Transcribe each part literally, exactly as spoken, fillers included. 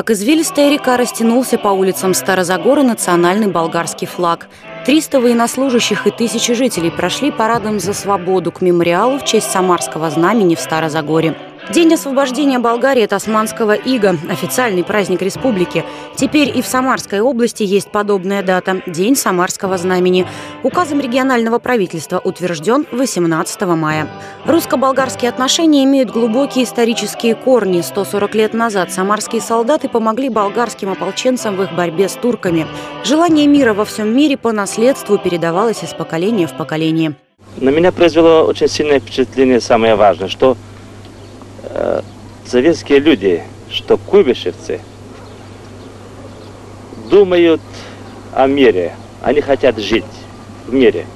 Как извилистая река растянулся по улицам Старозагора национальный болгарский флаг. триста военнослужащих и тысячи жителей прошли парадом за свободу к мемориалу в честь Самарского знамени в Старозагоре. День освобождения Болгарии от Османского ига – официальный праздник республики. Теперь и в Самарской области есть подобная дата – День Самарского знамени. Указом регионального правительства утвержден восемнадцатого мая. Русско-болгарские отношения имеют глубокие исторические корни. сто сорок лет назад самарские солдаты помогли болгарским ополченцам в их борьбе с турками. Желание мира во всем мире по наследству передавалось из поколения в поколение. На меня произвело очень сильное впечатление, самое важное, что советские люди, что кубишевцы, думают о мире. Они хотят жить в мире.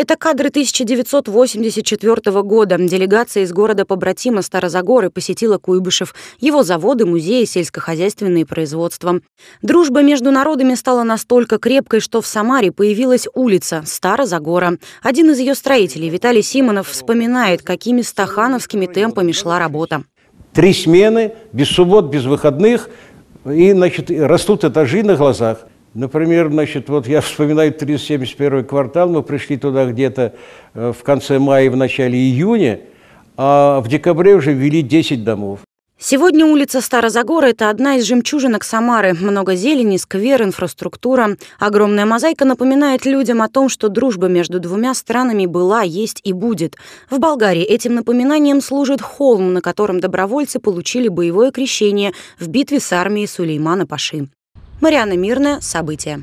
Это кадры тысяча девятьсот восемьдесят четвёртого года. Делегация из города-побратима Старозагоры посетила Куйбышев, его заводы, музеи, сельскохозяйственные производства. Дружба между народами стала настолько крепкой, что в Самаре появилась улица Старозагора. Один из ее строителей, Виталий Симонов, вспоминает, какими стахановскими темпами шла работа. Три смены, без суббот, без выходных, и, значит, растут этажи на глазах. Например, значит, вот я вспоминаю триста семьдесят первый квартал, мы пришли туда где-то в конце мая, в начале июня, а в декабре уже ввели десять домов. Сегодня улица Старозагора – это одна из жемчужинок Самары. Много зелени, сквер, инфраструктура. Огромная мозаика напоминает людям о том, что дружба между двумя странами была, есть и будет. В Болгарии этим напоминанием служит холм, на котором добровольцы получили боевое крещение в битве с армией Сулеймана Паши. Марианна Мирная, события.